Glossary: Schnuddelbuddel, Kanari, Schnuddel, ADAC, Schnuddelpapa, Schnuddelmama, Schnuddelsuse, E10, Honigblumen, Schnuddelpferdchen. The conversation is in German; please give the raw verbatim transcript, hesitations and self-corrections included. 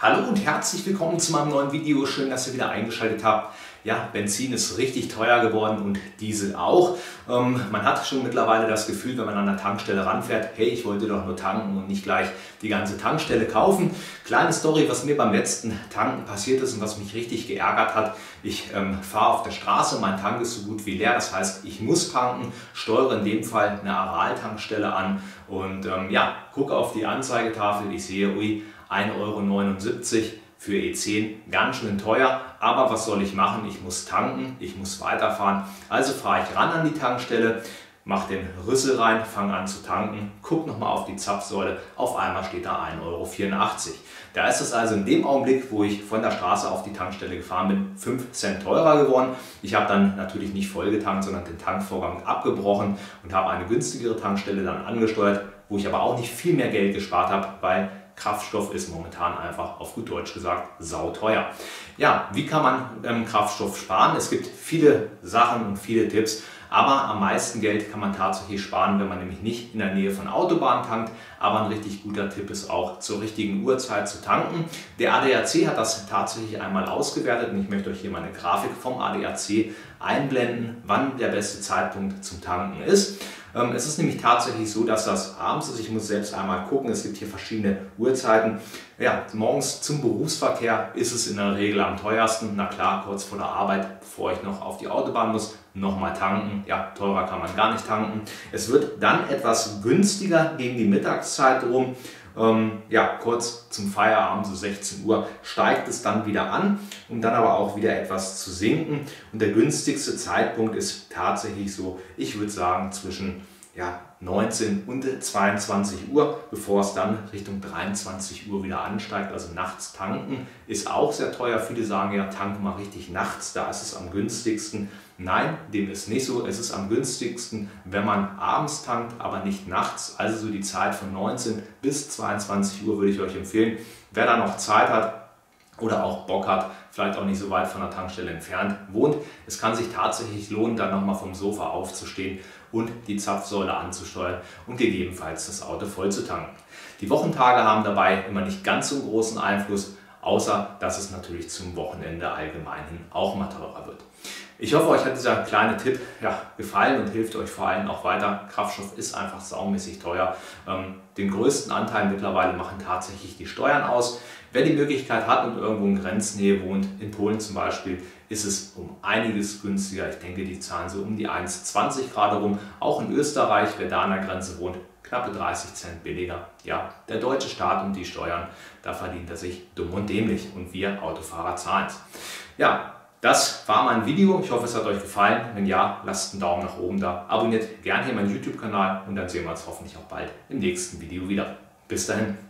Hallo und herzlich willkommen zu meinem neuen Video. Schön, dass ihr wieder eingeschaltet habt. Ja, Benzin ist richtig teuer geworden und Diesel auch. Ähm, man hat schon mittlerweile das Gefühl, wenn man an der Tankstelle ranfährt, hey, ich wollte doch nur tanken und nicht gleich die ganze Tankstelle kaufen. Kleine Story, was mir beim letzten Tanken passiert ist und was mich richtig geärgert hat. Ich ähm, fahre auf der Straße, mein Tank ist so gut wie leer. Das heißt, ich muss tanken, steuere in dem Fall eine Aral-Tankstelle an und ähm, ja, gucke auf die Anzeigetafel. Ich sehe, ui, ein Euro neunundsiebzig für E zehn, ganz schön teuer, aber was soll ich machen? Ich muss tanken, ich muss weiterfahren. Also fahre ich ran an die Tankstelle, mache den Rüssel rein, fange an zu tanken, gucke nochmal auf die Zapfsäule, auf einmal steht da ein Euro vierundachtzig. Da ist es also in dem Augenblick, wo ich von der Straße auf die Tankstelle gefahren bin, fünf Cent teurer geworden. Ich habe dann natürlich nicht voll getankt, sondern den Tankvorgang abgebrochen und habe eine günstigere Tankstelle dann angesteuert, wo ich aber auch nicht viel mehr Geld gespart habe, weil Kraftstoff ist momentan einfach, auf gut Deutsch gesagt, sauteuer. Ja, wie kann man ähm, Kraftstoff sparen? Es gibt viele Sachen und viele Tipps, aber am meisten Geld kann man tatsächlich sparen, wenn man nämlich nicht in der Nähe von Autobahnen tankt. Aber ein richtig guter Tipp ist auch, zur richtigen Uhrzeit zu tanken. Der A D A C hat das tatsächlich einmal ausgewertet und ich möchte euch hier mal eine Grafik vom A D A C einblenden, wann der beste Zeitpunkt zum Tanken ist. Es ist nämlich tatsächlich so, dass das abends ist. Ich muss selbst einmal gucken, es gibt hier verschiedene Uhrzeiten. Ja, morgens zum Berufsverkehr ist es in der Regel am teuersten. Na klar, kurz vor der Arbeit, bevor ich noch auf die Autobahn muss, nochmal tanken. Ja, teurer kann man gar nicht tanken. Es wird dann etwas günstiger gegen die Mittagszeit rum. Ähm, ja, kurz zum Feierabend, so sechzehn Uhr, steigt es dann wieder an, um dann aber auch wieder etwas zu sinken. Und der günstigste Zeitpunkt ist tatsächlich so, ich würde sagen, zwischen ja, neunzehn und zweiundzwanzig Uhr, bevor es dann Richtung dreiundzwanzig Uhr wieder ansteigt. Also nachts tanken ist auch sehr teuer. Viele sagen ja, tank mal richtig nachts, da ist es am günstigsten. Nein, dem ist nicht so. Es ist am günstigsten, wenn man abends tankt, aber nicht nachts. Also so die Zeit von neunzehn bis zweiundzwanzig Uhr würde ich euch empfehlen. Wer da noch Zeit hat oder auch Bock hat, vielleicht auch nicht so weit von der Tankstelle entfernt wohnt, es kann sich tatsächlich lohnen, dann nochmal vom Sofa aufzustehen und die Zapfsäule anzusteuern und gegebenenfalls das Auto voll zu tanken. Die Wochentage haben dabei immer nicht ganz so großen Einfluss, außer dass es natürlich zum Wochenende allgemein hin auch mal teurer wird. Ich hoffe, euch hat dieser kleine Tipp ja, gefallen und hilft euch vor allem auch weiter. Kraftstoff ist einfach saumäßig teuer. Ähm, den größten Anteil mittlerweile machen tatsächlich die Steuern aus. Wer die Möglichkeit hat und irgendwo in Grenznähe wohnt, in Polen zum Beispiel, ist es um einiges günstiger. Ich denke, die zahlen so um die ein Euro zwanzig gerade rum. Auch in Österreich, wer da an der Grenze wohnt, knappe dreißig Cent billiger. Ja, der deutsche Staat und die Steuern, da verdient er sich dumm und dämlich. Und wir Autofahrer zahlen es. Ja. Das war mein Video. Ich hoffe, es hat euch gefallen. Wenn ja, lasst einen Daumen nach oben da. Abonniert gerne hier meinen YouTube-Kanal und dann sehen wir uns hoffentlich auch bald im nächsten Video wieder. Bis dahin.